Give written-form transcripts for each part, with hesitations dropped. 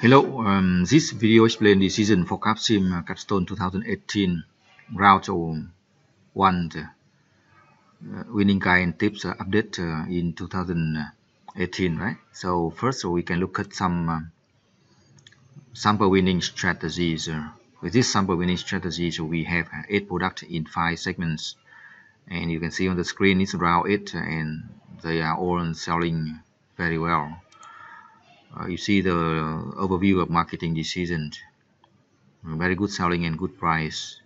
Hello, this video explains the season for Capsim Capstone 2018 round 1 winning guide and tips update in 2018, right? So first we can look at some sample winning strategies. With this sample winning strategies, we have 8 products in 5 segments, and you can see on the screen it's round 8 and they are all selling very well. You see the overview of marketing this season, very good selling and good price,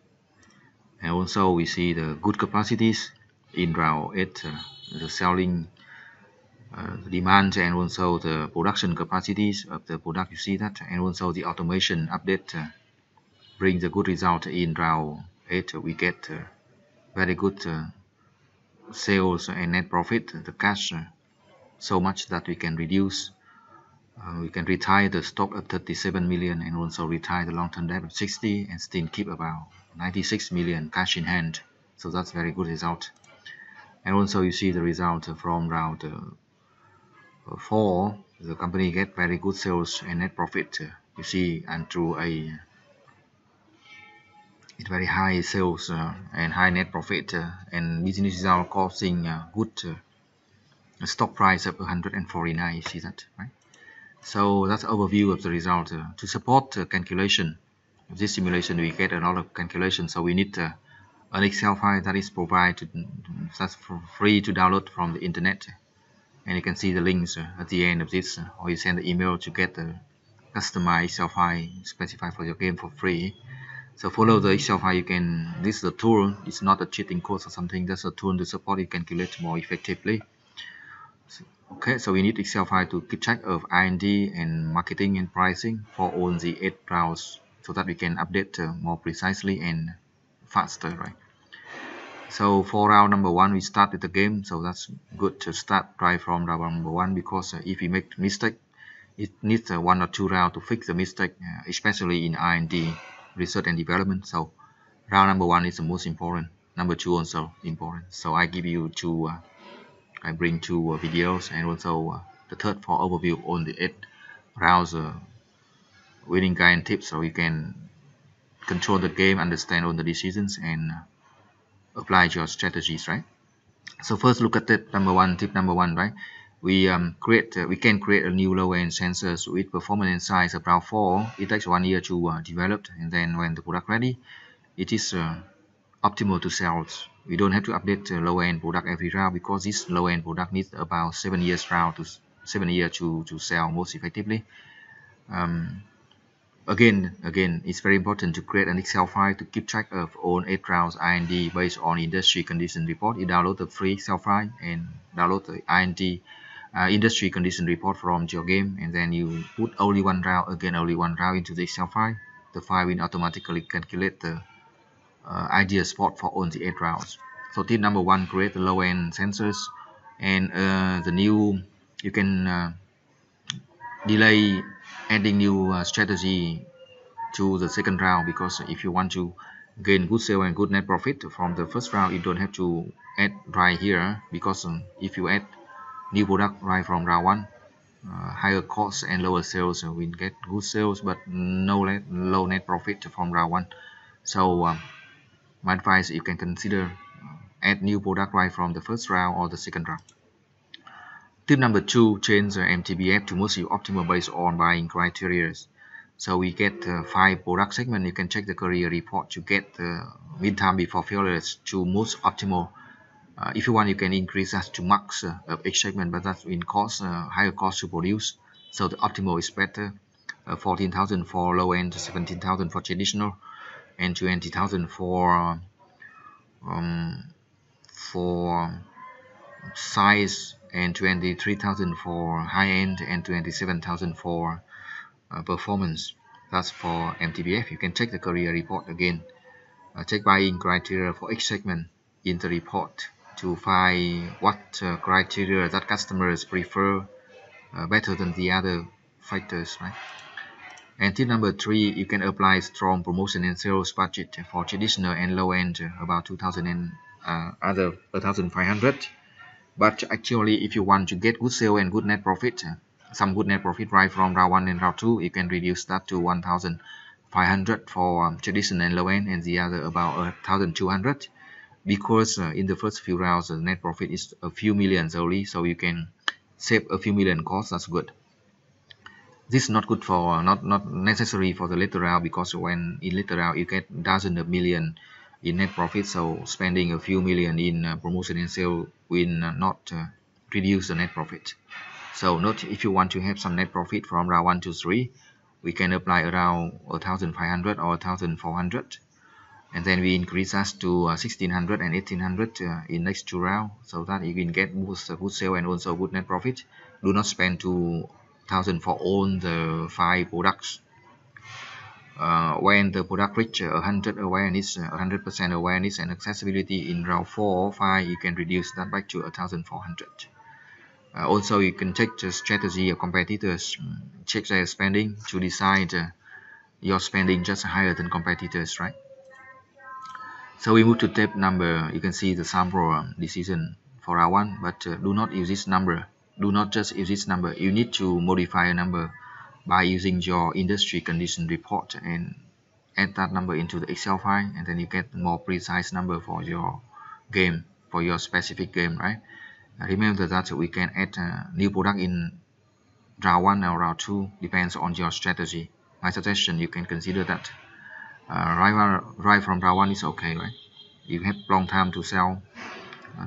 and also we see the good capacities in round 8, the selling demand, and also the production capacities of the product, you see that, and also the automation update brings a good result in round 8. We get very good sales and net profit, the cash, so much that we can reduce. We can retire the stock of 37 million and also retire the long-term debt of 60 and still keep about 96 million cash in hand. So that's very good result. And also you see the result from round 4. The company get very good sales and net profit. You see, and through a very high sales and high net profit, and business result causing good stock price of 149. You see that, right? So that's overview of the result. To support calculation of this simulation, we get a lot of calculation, so we need an Excel file that is provided, that's free to download from the internet, and you can see the links at the end of this, or you send the email to get the customized Excel file specified for your game for free. So follow the Excel file. You can, this is the tool, it's not a cheating course or something, that's a tool to support you calculate more effectively. Okay, so we need Excel file to keep track of R&D and marketing and pricing for all the 8 rounds, so that we can update more precisely and faster, right? So for round number 1, we start with the game, so that's good to start right from round number 1, because if we make mistake, it needs 1 or 2 rounds to fix the mistake, especially in R&D, research and development. So round number 1 is the most important, number 2 also important. So I give you 2. I bring 2 videos, and also the third for overview on the 8 rounds winning guide and tips, so you can control the game, understand all the decisions, and apply your strategies, right? So first look at tip number 1. Tip number 1, right? We can create a new low-end sensors with performance and size of round 4. It takes 1 year to develop, and then when the product ready, it is optimal to sell. We don't have to update low-end product every round, because this low-end product needs about 7 years to sell most effectively. Again, it's very important to create an Excel file to keep track of all 8 rounds R&D based on industry condition report. You download the free Excel file and download the R&D industry condition report from your game, and then you put only 1 round, again only 1 round, into the Excel file. The file will automatically calculate the ideal spot for all the 8 rounds. So tip number 1, create the low-end sensors, and you can delay adding new strategy to the second round, because if you want to gain good sale and good net profit from the first round, you don't have to add right here, because if you add new product right from round 1, higher costs and lower sales, we get good sales but low net profit from round 1. So my advice, you can consider add new product right from the first round or the second round. Tip number 2, change the MTBF to most optimal based on buying criteria. So we get 5 product segments. You can check the career report to get the midterm before failures to most optimal. If you want, you can increase that to max of each segment, but that will cause higher cost to produce. So the optimal is better, 14,000 for low end, 17,000 for traditional, and 20,000 for size, and 23,000 for high end, and 27,000 for performance. That's for MTBF. You can check the career report again. Check buying criteria for each segment in the report to find what criteria that customers prefer better than the other factors, right? And tip number 3, you can apply strong promotion and sales budget for traditional and low end, about 2,000 and other 1,500. But actually, if you want to get good sale and good net profit, some good net profit right from round 1 and round 2, you can reduce that to 1,500 for traditional and low end, and the other about 1,200, because in the first few rounds the net profit is a few millions only, so you can save a few million costs. That's good. This is not good for not necessary for the later round, because when in later round you get dozens of million in net profit, so spending a few million in promotion and sale will not reduce the net profit. So note, if you want to have some net profit from round 1 to 3, we can apply around 1,500 or 1,400, and then we increase us to 1,600 and 1,800 in next 2 rounds, so that you can get good sale and also good net profit. Do not spend 2,000 for all the 5 products. When the product reaches 100 awareness, 100% awareness and accessibility in round 4 or 5, you can reduce that back to 1,400. Also, you can check the strategy of competitors, check their spending to decide your spending just higher than competitors, right? So we move to tab number. You can see the sample decision for round 1, but do not use this number. Do not just use this number. You need to modify a number by using your industry condition report and add that number into the Excel file, and then you get more precise number for your game, for your specific game, right? Remember that we can add a new product in round 1 or round 2, depends on your strategy. My suggestion, you can consider that right from round 1 is okay, right? You have long time to sell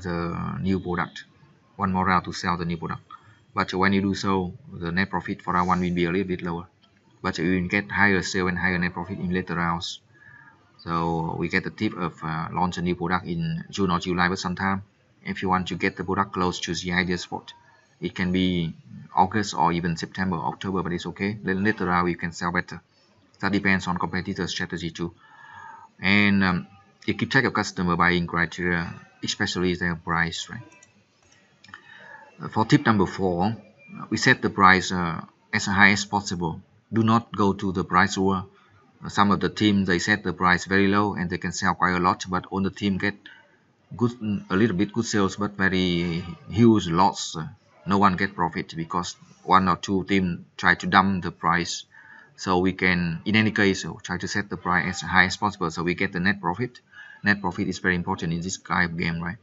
the new product, one more round to sell the new product. But when you do so, the net profit for round 1 will be a little bit lower. But you will get higher sale and higher net profit in later rounds. So we get the tip of launch a new product in June or July, but sometime if you want to get the product close to the ideal spot, it can be August or even September, October, but it's okay. Later round you can sell better. That depends on competitor strategy too. And you keep track of customer buying criteria, especially their price, right? For tip number 4, we set the price as high as possible. Do not go to the price war. Some of the teams, they set the price very low and they can sell quite a lot, but on the team get good, a little bit good sales, but very huge loss. No one get profit because one or two team try to dump the price. So we can, in any case, try to set the price as high as possible so we get the net profit. Net profit is very important in this kind of game, right?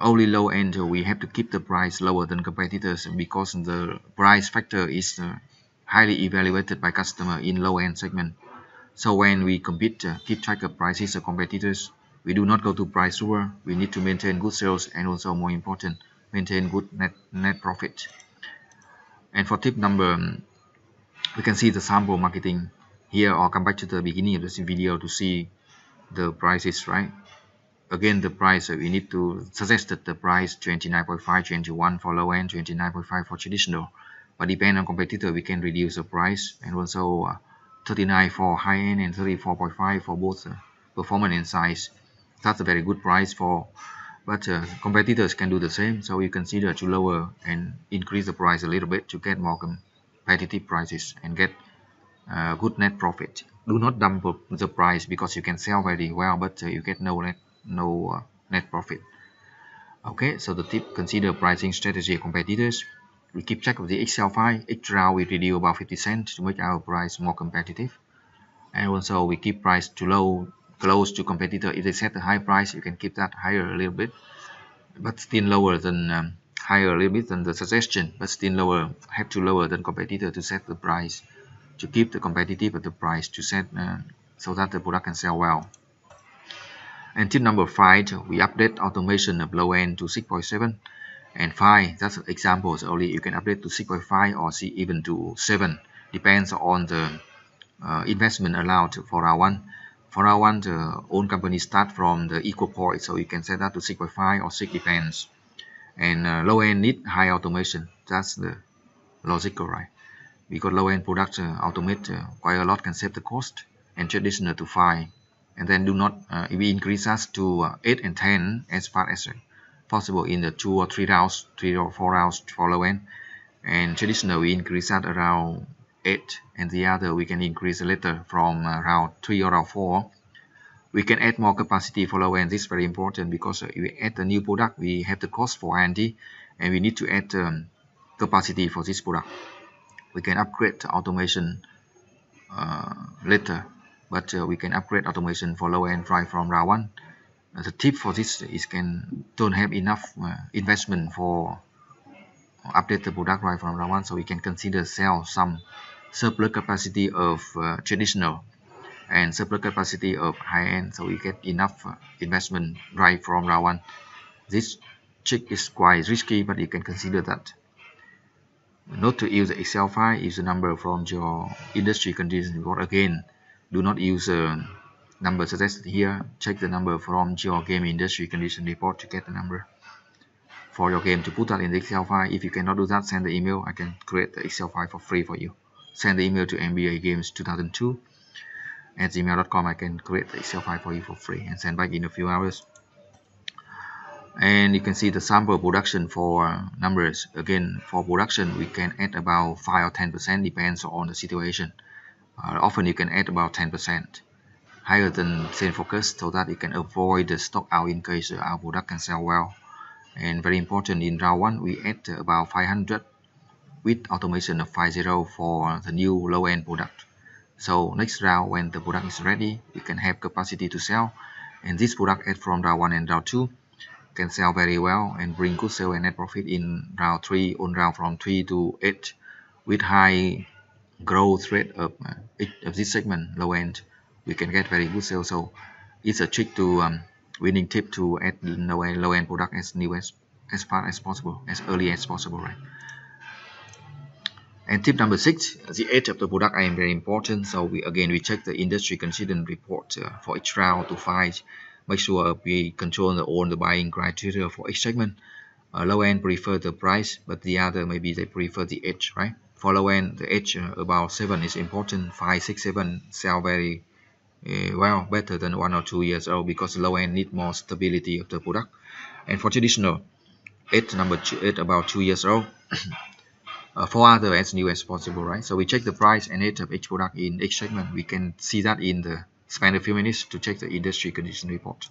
Only low end, we have to keep the price lower than competitors, because the price factor is highly evaluated by customer in low end segment. So when we compete, keep track of prices of competitors. We do not go to price war. We need to maintain good sales and also, more important, maintain good net profit. And for tip number, we can see the sample marketing here, or come back to the beginning of this video to see the prices, right? Again, the price, we need to suggest that the price 29.5, 21 for low end, 29.5 for traditional. But depending on competitor, we can reduce the price, and also 39 for high end and 34.5 for both performance and size. That's a very good price for, but competitors can do the same. So you consider to lower and increase the price a little bit to get more competitive prices and get good net profit. Do not dump the price, because you can sell very well, but you get no net profit. Okay, so the tip, consider pricing strategy of competitors. We keep track of the Excel file. Each round we reduce about 50 cents to make our price more competitive, and also we keep price too low, close to competitor. If they set a high price, you can keep that higher a little bit, but still lower than higher a little bit than the suggestion, but still lower, have to lower than competitor to set the price, to keep the competitive at the price to set so that the product can sell well. And tip number 5, we update automation of low end to 6.7 and 5. That's examples only. You can update to 6.5 or even to 7. Depends on the investment allowed for round 1. For round 1, the own company start from the equal point, so you can set that to 6.5 or 6, depends. And low end need high automation. That's the logical, right? Because low end products automate quite a lot, can save the cost, and traditional to 5. And then do not we increase us to 8 and 10 as far as possible in the 2 or 3 rounds, 3 or 4 rounds for low end. And traditional we increase that around 8, and the other we can increase later from round 3 or round 4. We can add more capacity for low end. This is very important, because if we add a new product, we have the cost for R&D, and we need to add capacity for this product. We can upgrade automation later, but we can upgrade automation for low-end right from round one. The tip for this is don't have enough investment for update the product right from round one, so we can consider sell some surplus capacity of traditional and surplus capacity of high-end, so we get enough investment right from round one. This trick is quite risky, but you can consider that. Not to use the Excel file, use the number from your industry condition report. Again, do not use the number suggested here. Check the number from your game industry condition report to get the number for your game to put that in the Excel file. If you cannot do that, send the email. I can create the Excel file for free for you. Send the email to MBA Games 2002 at gmail.com. I can create the Excel file for you for free and send back in a few hours. And you can see the sample production for numbers. Again, for production, we can add about 5 or 10%, depends on the situation. Often you can add about 10% higher than sale focus, so that you can avoid the stock out in case our product can sell well. And very important, in round 1, we add about 500 with automation of 50 for the new low-end product. So next round, when the product is ready, we can have capacity to sell. And this product add from round 1 and round 2. Can sell very well and bring good sale and net profit in round 3 on round from 3 to 8 with high growth rate of this segment low end. We can get very good sales, so it's a trick to winning tip to add low end product as new as far as possible, as early as possible, right? And tip number 6, the age of the product is very important. So we check the industry condition report for each round to find. Make sure we control the buying criteria for each segment. Low end prefer the price, but the other maybe they prefer the edge, right? For low end, the edge about 7 is important. 5, 6, 7 sell very well, better than 1 or 2 years old, because low end need more stability of the product. And for traditional, number 8 about 2 years old. For other as new as possible, right? So we check the price and age of each product in each segment. We can see that in the spend a few minutes to check the industry condition report.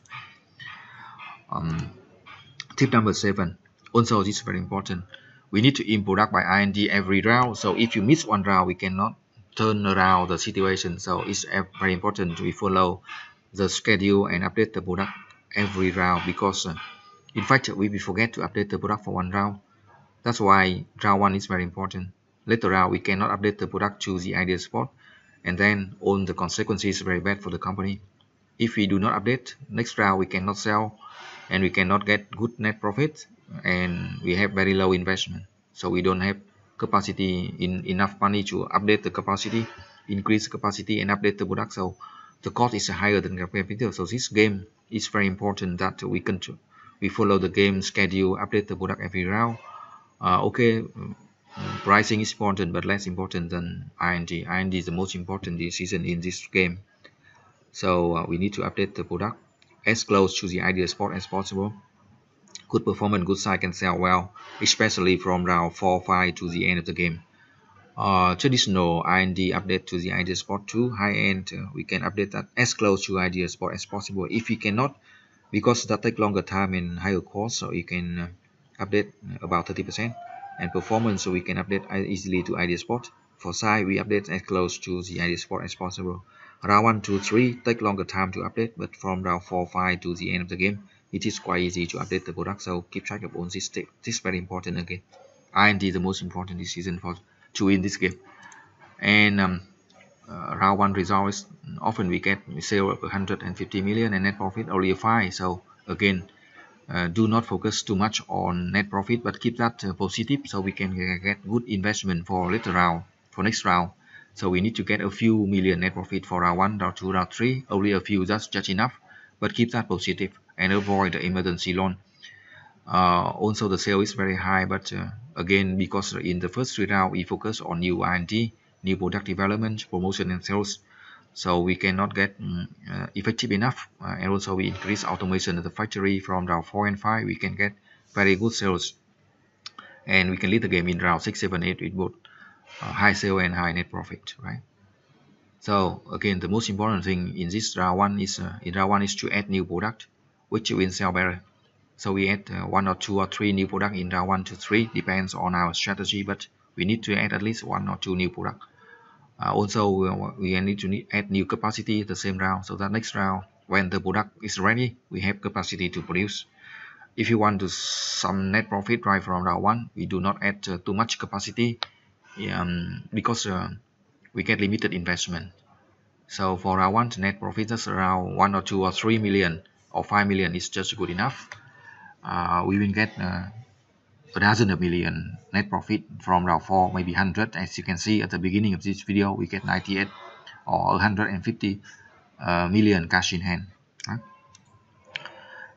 Tip number 7, also this is very important. We need to import product by IND every round. So if you miss one round, we cannot turn around the situation. So it's very important to follow the schedule and update the product every round, because in fact we forget to update the product for one round. That's why round 1 is very important. Later round we cannot update the product to the idea spot. And then all the consequences very bad for the company. If we do not update, next round we cannot sell and we cannot get good net profit, and we have very low investment. So we don't have capacity in enough money to update the capacity, increase capacity and update the product. So the cost is higher than capital. So this game is very important that we control, we follow the game schedule, update the product every round. Okay. Pricing is important, but less important than IND. IND is the most important decision in this game. So we need to update the product as close to the ideal spot as possible. Good performance, good size can sell well, especially from round 4, 5 to the end of the game. Traditional IND update to the ideal spot too. High end, we can update that as close to ideal spot as possible. If we cannot, because that takes longer time and higher cost, so you can update about 30%. And performance, so we can update easily to idea spot. For size, we update as close to the idea spot as possible. Round 1 to 3 take longer time to update, but from round 4, 5 to the end of the game, it is quite easy to update the product. So keep track of all this tip. This is very important again. R&D is the most important decision for to win this game. And round 1 result is often we get sale of 150 million and net profit only 5. So again, do not focus too much on net profit, but keep that positive so we can get good investment for later round, for next round. So we need to get a few million net profit for round 1, round 2, round 3, only a few, that's just enough, but keep that positive and avoid the emergency loan. Also the sale is very high, but again, because in the first 3 rounds we focus on new R&D, new product development, promotion and sales. So we cannot get effective enough, and also we increase automation at the factory from round 4 and 5. We can get very good sales, and we can lead the game in round 6, 7, 8 with both high sale and high net profit, right? So again, the most important thing in this round 1 is to add new product, which will sell better. So we add 1 or 2 or 3 new products in round 1 to 3, depends on our strategy, but we need to add at least 1 or 2 new products. Also, we need to add new capacity the same round, so that next round, when the product is ready, we have capacity to produce. If you want to some net profit right from round 1, we do not add too much capacity because we get limited investment. So for round 1, net profit is around 1 or 2 or 3 million or 5 million is just good enough. We will get a dozen of million net profit from round 4, maybe 100. As you can see at the beginning of this video, we get 98 or 150 million cash in hand.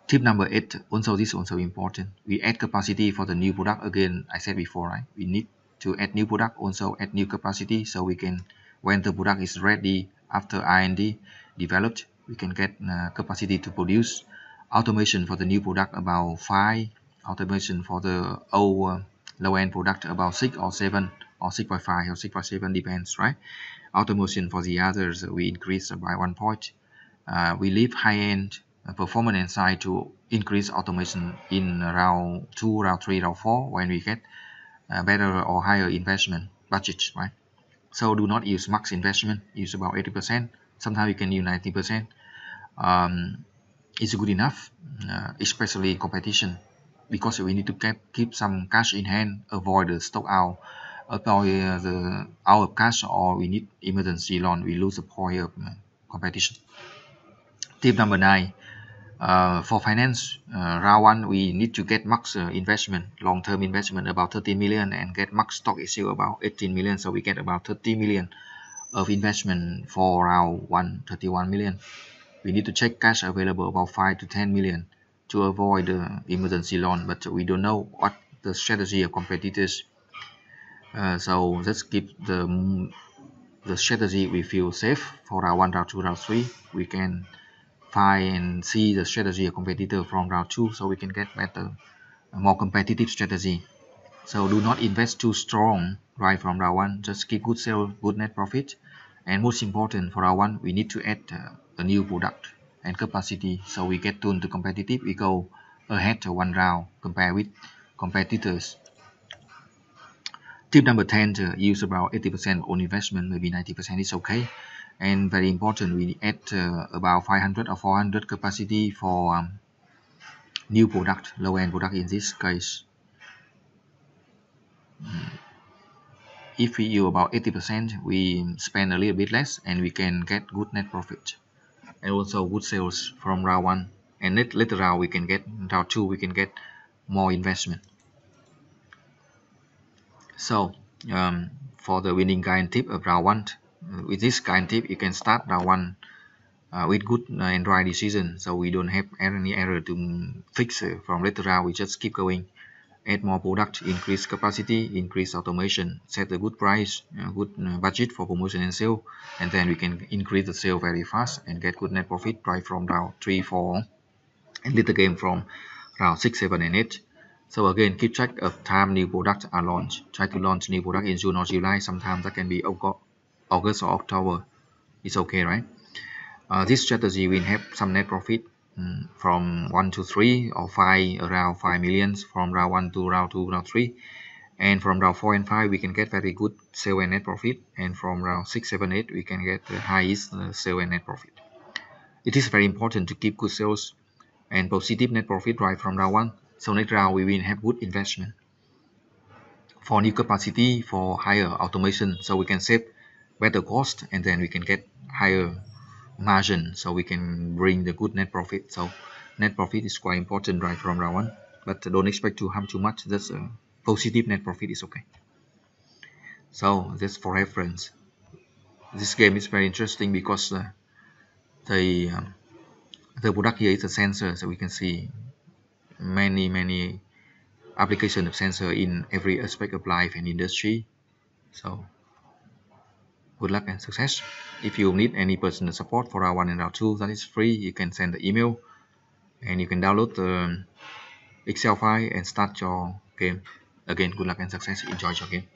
Tip number 8, also this is also important. We add capacity for the new product. Again, I said before, right? We need to add new product, also add new capacity, so we can, when the product is ready after R&D developed, we can get capacity to produce. Automation for the new product about 5, automation for the old low-end product about 6 or 7 or 6.5 or 6.7, depends, right? Automation for the others we increase by 1 point. We leave high-end performance inside to increase automation in round 2, round 3, round 4 when we get better or higher investment budget, right? So do not use max investment, use about 80%, sometimes you can use 90%. It's good enough, especially competition, because we need to keep some cash in hand, avoid the stock out, the out of cash, or we need emergency loan, we lose the point of competition. Tip number 9, for finance, round 1 we need to get max investment, long-term investment about 13 million and get max stock issue about 18 million, so we get about 30 million of investment for round 1, 31 million. We need to check cash available about 5 to 10 million to avoid the emergency loan, but we don't know what the strategy of competitors. So let's keep the strategy we feel safe for round 1, round 2, round 3. We can find and see the strategy of competitor from round 2, so we can get better, more competitive strategy. So do not invest too strong right from round 1, just keep good sale, good net profit. And most important for round 1, we need to add a new product and capacity, so we get tuned to competitive, we go ahead to 1 round compared with competitors. Tip number 10, to use about 80% on investment, maybe 90% is okay. And very important, we add about 500 or 400 capacity for new product, low-end product in this case. If we use about 80%, we spend a little bit less and we can get good net profit and also good sales from round 1, and later round we can get round 2, we can get more investment. So for the winning guide tip of round 1, with this guide tip you can start round 1 with good and right decision, so we don't have any error to fix from later round. We just keep going, add more product, increase capacity, increase automation, set a good price, good budget for promotion and sale, and then we can increase the sale very fast and get good net profit right from round 3, 4, and little game from round 6, 7, and 8. So again, keep track of time new products are launched. Try to launch new product in June or July. Sometimes that can be August or October. It's okay, right? This strategy will have some net profit from 1 to 3 or 5, around 5 millions from round 1 to round 2, round 3, and from round 4 and 5 we can get very good sale and net profit, and from round 6, 7, 8 we can get the highest sale and net profit. It is very important to keep good sales and positive net profit right from round 1, so next round we will have good investment for new capacity, for higher automation, so we can save better cost and then we can get higher margin, so we can bring the good net profit. So net profit is quite important right from round 1, but don't expect to have too much, that's a positive net profit is okay. So that's for reference. This game is very interesting because the product here is a sensor, so we can see many application of sensor in every aspect of life and industry. So good luck and success. If you need any personal support for round 1 and round 2, that is free. You can send the email and you can download the Excel file and start your game. Again, good luck and success. Enjoy your game.